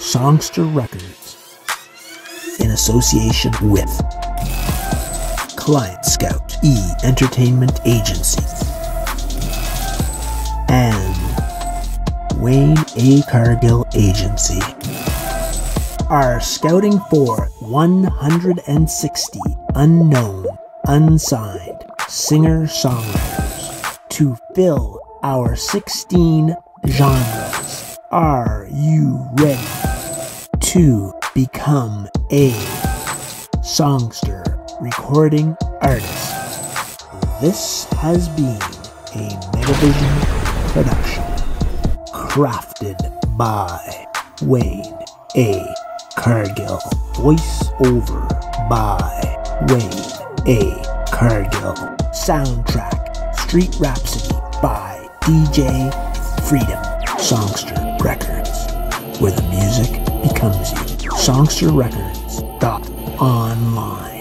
Songster Records in association with Client Scout E! Entertainment Agency and Wayne A. Cargill Agency are scouting for 160 unknown, unsigned singer-songwriters to fill our 16 genres. Are you ready to become a songster recording artist? This has been a Megavision production crafted by Wayne A. Cargill. Voice-over by Wayne A. Cargill. Soundtrack Street Rhapsody by DJ Freedem. Songster Records, where the music becomes you. Songsterrecords.online